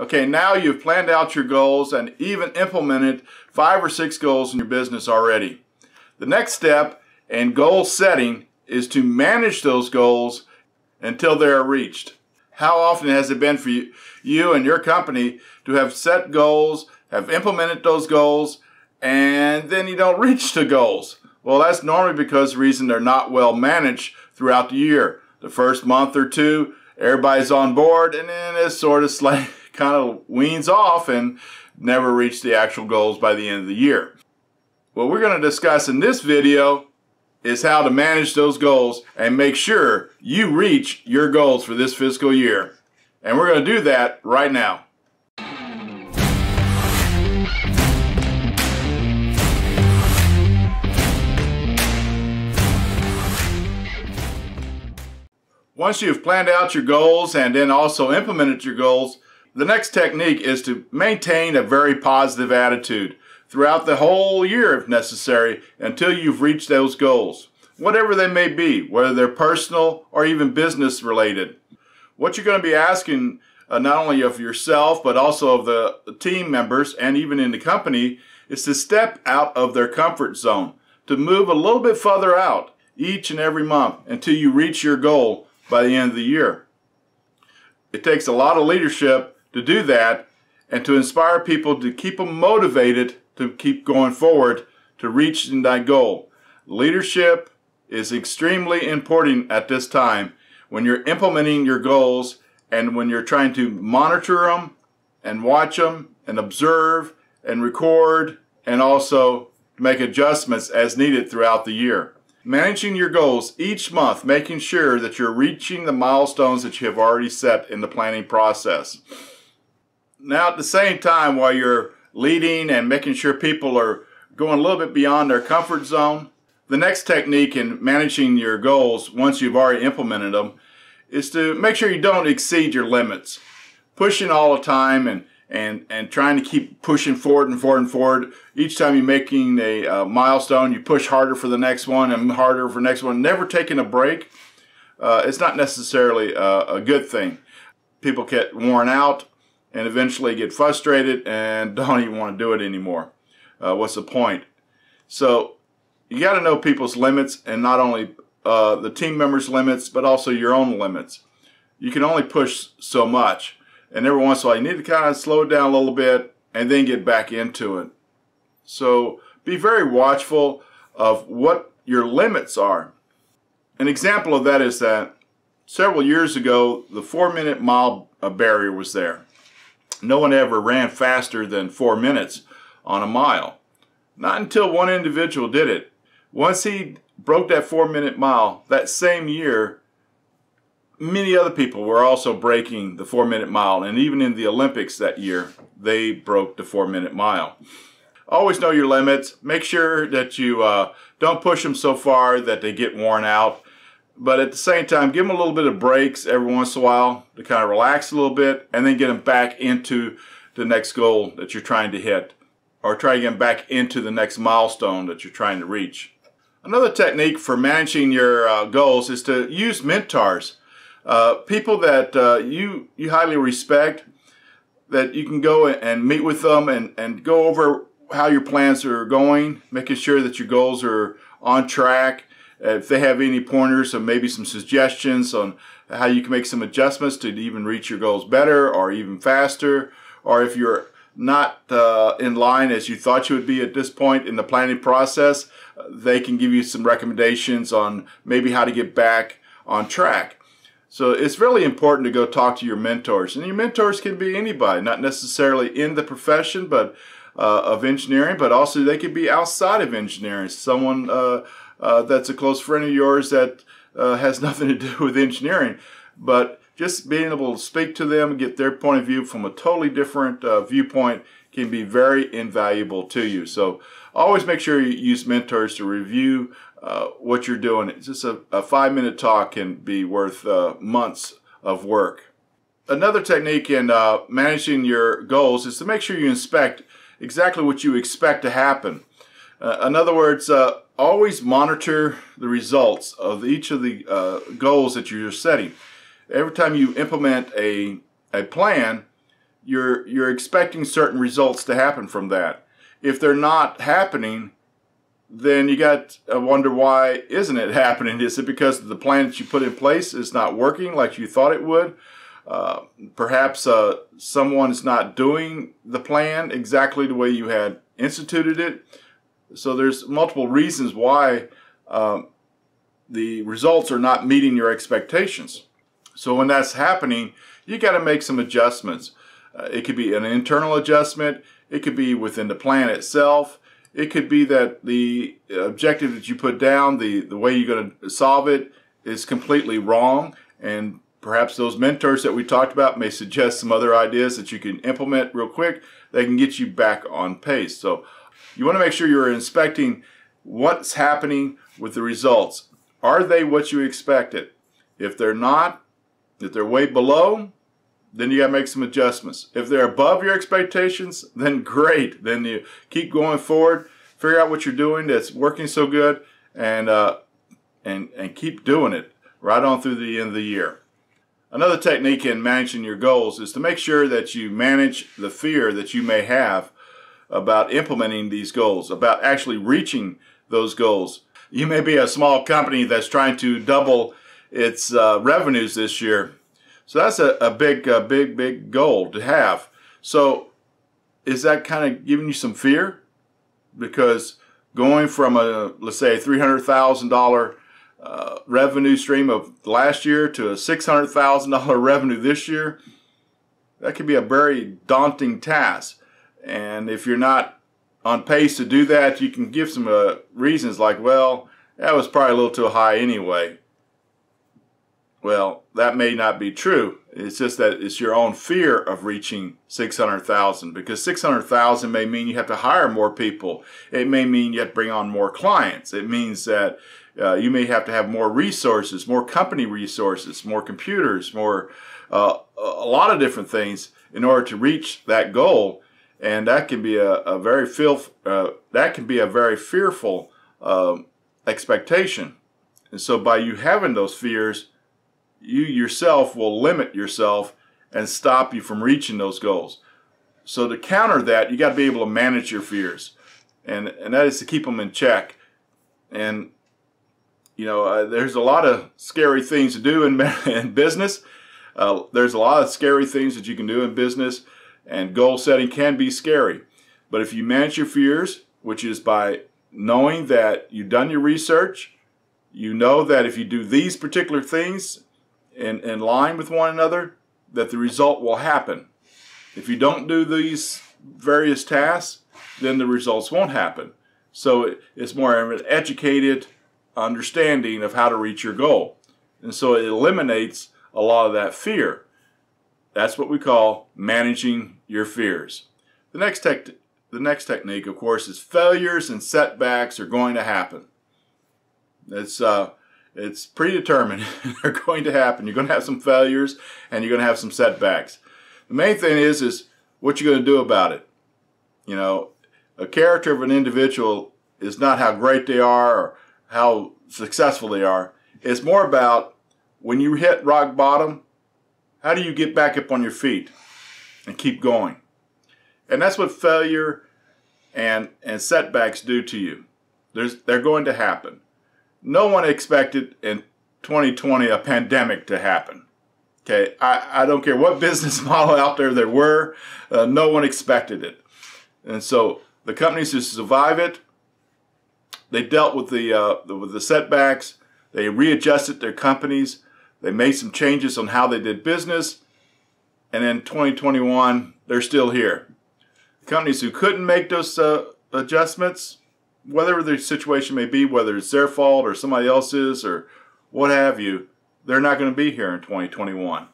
Okay, now you've planned out your goals and even implemented 5 or 6 goals in your business already. The next step in goal setting is to manage those goals until they are reached. How often has it been for you and your company to have set goals, have implemented those goals, and then you don't reach the goals? Well, that's normally because the reason they're not well managed throughout the year. The first month or two, everybody's on board, and then it sort of kind of weans off and never reach the actual goals by the end of the year. What we're going to discuss in this video is how to manage those goals and make sure you reach your goals for this fiscal year. And we're going to do that right now. Once you've planned out your goals and then also implemented your goals, the next technique is to maintain a very positive attitude throughout the whole year if necessary until you've reached those goals, whatever they may be, whether they're personal or even business related. What you're going to be asking not only of yourself but also of the team members and even in the company is to step out of their comfort zone, to move a little bit further out each and every month until you reach your goal by the end of the year. It takes a lot of leadership to do that and to inspire people to keep them motivated to keep going forward to reach that goal. Leadership is extremely important at this time when you're implementing your goals and when you're trying to monitor them and watch them and observe and record and also make adjustments as needed throughout the year. Managing your goals each month, making sure that you're reaching the milestones that you have already set in the planning process. Now at the same time, while you're leading and making sure people are going a little bit beyond their comfort zone, the next technique in managing your goals once you've already implemented them is to make sure you don't exceed your limits. Pushing all the time and trying to keep pushing forward and forward and forward. Each time you're making a milestone, you push harder for the next one and harder for the next one. Never taking a break. It's not necessarily a good thing. People get worn out and eventually get frustrated and don't even want to do it anymore. What's the point? So you got to know people's limits, and not only the team members' limits but also your own limits. You can only push so much. And every once in a while, you need to kind of slow it down a little bit and then get back into it. So be very watchful of what your limits are. An example of that is that several years ago, the 4-minute mile barrier was there. No one ever ran faster than 4 minutes on a mile. Not until one individual did it. Once he broke that 4-minute mile, that same year, many other people were also breaking the 4-minute mile, and even in the Olympics that year, they broke the 4-minute mile. Always know your limits. Make sure that you don't push them so far that they get worn out. But at the same time, give them a little bit of breaks every once in a while to kind of relax a little bit, and then get them back into the next goal that you're trying to hit, or try to get them back into the next milestone that you're trying to reach. Another technique for managing your goals is to use mentors. People that you highly respect, that you can go and meet with them and go over how your plans are going, making sure that your goals are on track. If they have any pointers or maybe some suggestions on how you can make some adjustments to even reach your goals better or even faster, or if you're not in line as you thought you would be at this point in the planning process, they can give you some recommendations on maybe how to get back on track. So it's really important to go talk to your mentors. And your mentors can be anybody, not necessarily in the profession but of engineering, but also they could be outside of engineering. Someone that's a close friend of yours that has nothing to do with engineering. But just being able to speak to them and get their point of view from a totally different viewpoint can be very invaluable to you. So always make sure you use mentors to review what you're doing. It's just a 5-minute talk can be worth months of work. Another technique in managing your goals is to make sure you inspect exactly what you expect to happen. In other words, always monitor the results of each of the goals that you're setting. Every time you implement a plan, you're expecting certain results to happen from that. If they're not happening, then you got to wonder, why isn't it happening? Is it because the plan that you put in place is not working like you thought it would? Perhaps someone's not doing the plan exactly the way you had instituted it. So there's multiple reasons why the results are not meeting your expectations. So when that's happening, you got to make some adjustments. It could be an internal adjustment. It could be within the plan itself. It could be that the objective that you put down, the way you're going to solve it, is completely wrong. And perhaps those mentors that we talked about may suggest some other ideas that you can implement real quick that can get you back on pace. So you want to make sure you're inspecting what's happening with the results. Are they what you expected? If they're not, if they're way below, then you got to make some adjustments. If they're above your expectations, then great. Then you keep going forward, figure out what you're doing that's working so good, and keep doing it right on through the end of the year. Another technique in managing your goals is to make sure that you manage the fear that you may have about implementing these goals, about actually reaching those goals. You may be a small company that's trying to double its revenues this year. So that's a big goal to have. So is that kind of giving you some fear? Because going from a, let's say, $300,000 revenue stream of last year to a $600,000 revenue this year, that could be a very daunting task. And if you're not on pace to do that, you can give some reasons like, well, that was probably a little too high anyway. Well, that may not be true. It's just that it's your own fear of reaching 600,000, because 600,000 may mean you have to hire more people. It may mean you have to bring on more clients. It means that you may have to have more resources, more company resources, more computers, more a lot of different things in order to reach that goal, and that can be a very fearful expectation. And so by you having those fears, you yourself will limit yourself and stop you from reaching those goals. So to counter that, you got to be able to manage your fears, and that is to keep them in check. And you know, there's a lot of scary things to do in business. There's a lot of scary things that you can do in business, and goal setting can be scary. But if you manage your fears, which is by knowing that you've done your research, you know that if you do these particular things in line with one another, that the result will happen. If you don't do these various tasks, then the results won't happen. So it's more of an educated understanding of how to reach your goal. And so it eliminates a lot of that fear. That's what we call managing your fears. The next technique, of course, is failures and setbacks are going to happen. It's predetermined. They're going to happen. You're going to have some failures and you're going to have some setbacks. The main thing is what you're going to do about it. You know, a character of an individual is not how great they are or how successful they are. It's more about, when you hit rock bottom, how do you get back up on your feet and keep going? And that's what failure and setbacks do to you. They're going to happen. No one expected in 2020 a pandemic to happen. Okay, I don't care what business model out there there were, no one expected it. And so the companies who survive it, they dealt with the setbacks, they readjusted their companies, they made some changes on how they did business, and in 2021, they're still here. The companies who couldn't make those adjustments, whatever the situation may be, whether it's their fault or somebody else's or what have you, they're not going to be here in 2021.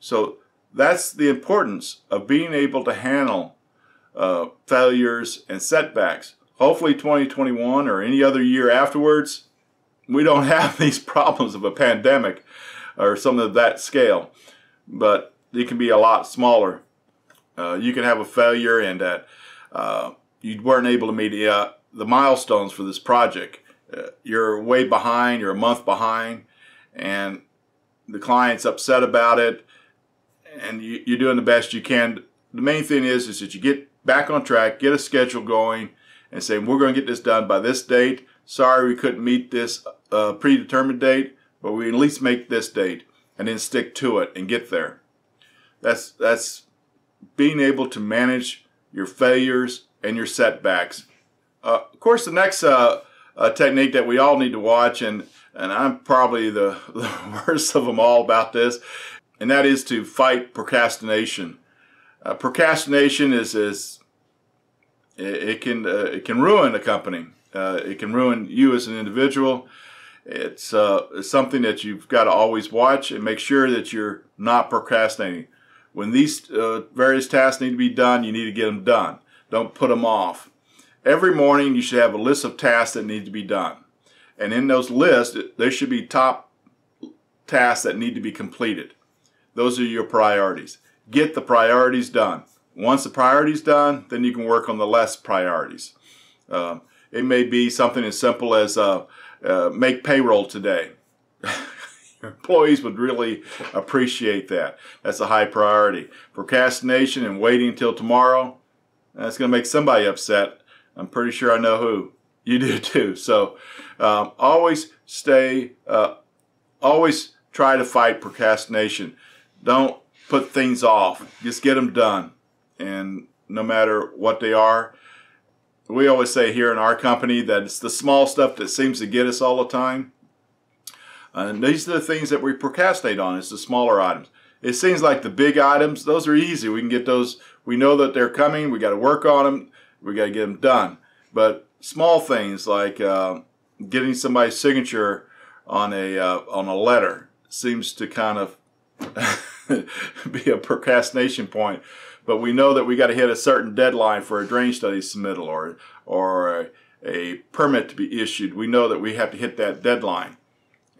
So that's the importance of being able to handle failures and setbacks. Hopefully 2021 or any other year afterwards, we don't have these problems of a pandemic or something of that scale, but it can be a lot smaller. You can have a failure and that you weren't able to meet the milestones for this project. You're way behind, you're a month behind, and the client's upset about it, and you're doing the best you can. The main thing is that you get back on track, get a schedule going, and say, we're going to get this done by this date. Sorry we couldn't meet this predetermined date, but we at least make this date, and then stick to it and get there. That's being able to manage your failures and your setbacks. Of course, the next technique that we all need to watch, and I'm probably the worst of them all about this, and that is to fight procrastination. Procrastination it can ruin a company. It can ruin you as an individual. It's something that you've got to always watch and make sure that you're not procrastinating. When these various tasks need to be done, you need to get them done. Don't put them off. Every morning you should have a list of tasks that need to be done. And in those lists, there should be top tasks that need to be completed. Those are your priorities. Get the priorities done. Once the priorities done, then you can work on the less priorities. It may be something as simple as make payroll today. Your employees would really appreciate that. That's a high priority. Procrastination and waiting until tomorrow, that's going to make somebody upset. I'm pretty sure I know who. You do too. So always try to fight procrastination. Don't put things off. Just get them done. And no matter what they are, we always say here in our company that it's the small stuff that seems to get us all the time. And these are the things that we procrastinate on. It's the smaller items. It seems like the big items, those are easy. We can get those. We know that they're coming. We got to work on them. We got to get them done. But small things like getting somebody's signature on a letter seems to kind of be a procrastination point. But we know that we got to hit a certain deadline for a drainage study submittal or a permit to be issued. We know that we have to hit that deadline,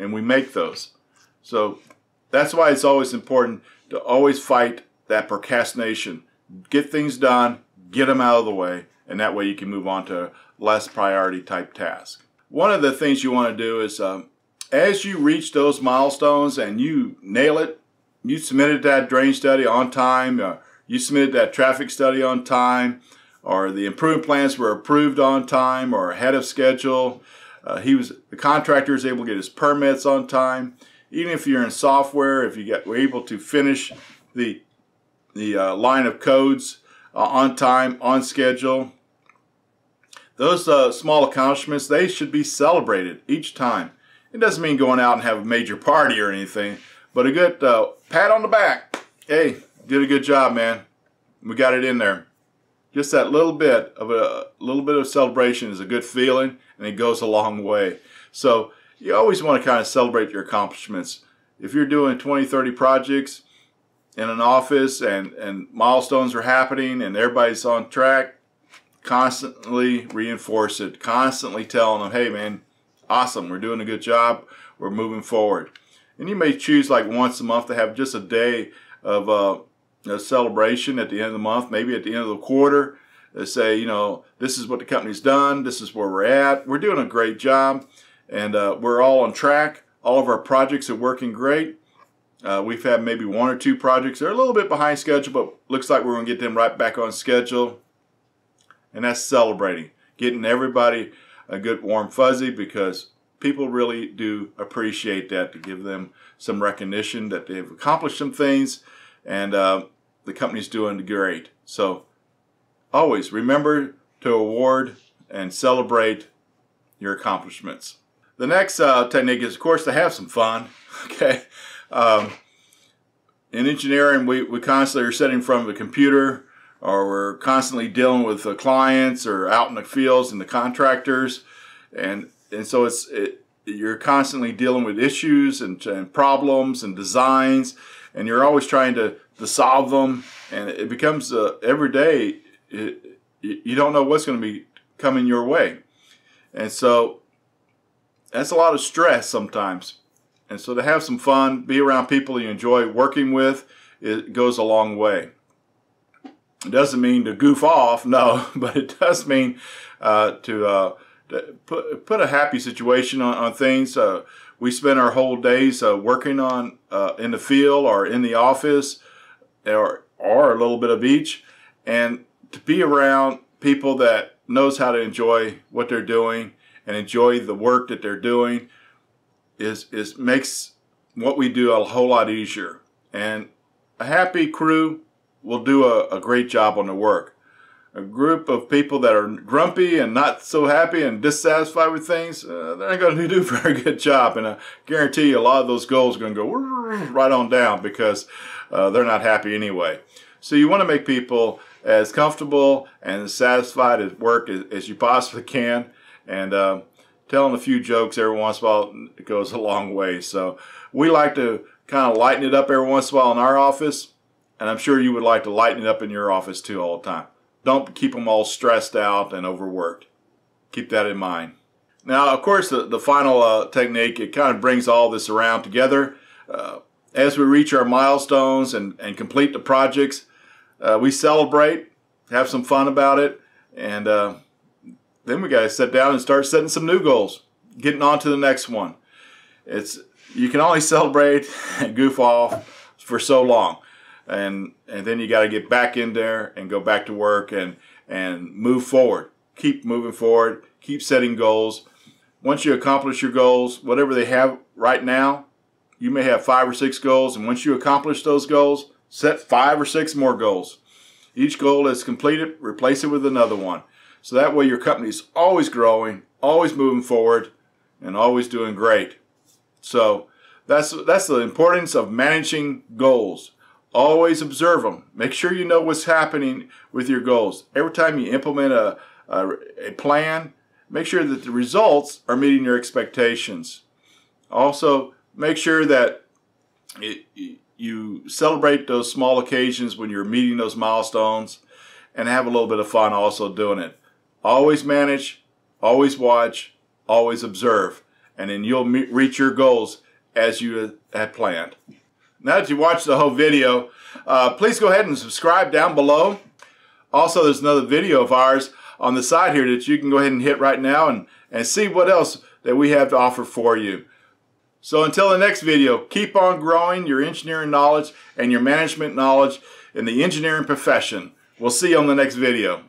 and we make those. So that's why it's always important to always fight that procrastination. Get things done. Get them out of the way, and that way you can move on to less priority type tasks. One of the things you want to do is as you reach those milestones and you nail it, you submitted that drainage study on time, you submitted that traffic study on time, or the improvement plans were approved on time or ahead of schedule, the contractor was able to get his permits on time. Even if you're in software, if you were able to finish the line of codes on time, on schedule. Those small accomplishments, they should be celebrated each time. It doesn't mean going out and have a major party or anything, but a good pat on the back. Hey, did a good job, man. We got it in there. Just that little bit of celebration is a good feeling, and it goes a long way. So you always want to kind of celebrate your accomplishments. If you're doing 20, 30 projects in an office and milestones are happening and everybody's on track, constantly reinforce it, constantly telling them, hey man, awesome, we're doing a good job, we're moving forward. And you may choose like once a month to have just a day of a celebration at the end of the month, maybe at the end of the quarter, to say, you know, this is what the company's done, this is where we're at, we're doing a great job, and we're all on track, all of our projects are working great. We've had maybe one or two projects. They're a little bit behind schedule, but looks like we're going to get them right back on schedule. And that's celebrating, getting everybody a good warm fuzzy, because people really do appreciate that, to give them some recognition that they've accomplished some things and the company's doing great. So always remember to award and celebrate your accomplishments. The next technique is, of course, to have some fun. Okay. In engineering, we constantly are sitting in front of a computer, or we're constantly dealing with the clients or out in the fields and the contractors, and so you're constantly dealing with issues and problems and designs, and you're always trying to solve them, and it becomes every day you don't know what's going to be coming your way, and so that's a lot of stress sometimes. And so to have some fun, be around people you enjoy working with, it goes a long way. It doesn't mean to goof off, no, but it does mean to put a happy situation on things. We spend our whole days working in the field or in the office, or a little bit of each, and to be around people that knows how to enjoy what they're doing and enjoy the work that they're doing is makes what we do a whole lot easier. And a happy crew will do a great job on the work. A group of people that are grumpy and not so happy and dissatisfied with things, they're not going to do a very good job. And I guarantee you a lot of those goals are going to go right on down because they're not happy anyway. So you want to make people as comfortable and as satisfied at work as you possibly can. And telling a few jokes every once in a while goes a long way. So we like to kind of lighten it up every once in a while in our office. And I'm sure you would like to lighten it up in your office too all the time. Don't keep them all stressed out and overworked. Keep that in mind. Now, of course, the final technique, it kind of brings all this around together. As we reach our milestones and complete the projects, we celebrate, have some fun about it, and then we got to sit down and start setting some new goals, getting on to the next one. You can only celebrate and goof off for so long, and then you got to get back in there and go back to work and move forward. Keep moving forward. Keep setting goals. Once you accomplish your goals, whatever they have right now, you may have 5 or 6 goals, and once you accomplish those goals, set 5 or 6 more goals. Each goal is completed, replace it with another one. So that way your company's always growing, always moving forward, and always doing great. So that's the importance of managing goals. Always observe them. Make sure you know what's happening with your goals. Every time you implement a plan, make sure that the results are meeting your expectations. Also, make sure that you celebrate those small occasions when you're meeting those milestones, and have a little bit of fun also doing it. Always manage, always watch, always observe, and then you'll reach your goals as you had planned. Now that you watched the whole video, please go ahead and subscribe down below. Also, there's another video of ours on the side here that you can go ahead and hit right now and see what else that we have to offer for you. So until the next video, keep on growing your engineering knowledge and your management knowledge in the engineering profession. We'll see you on the next video.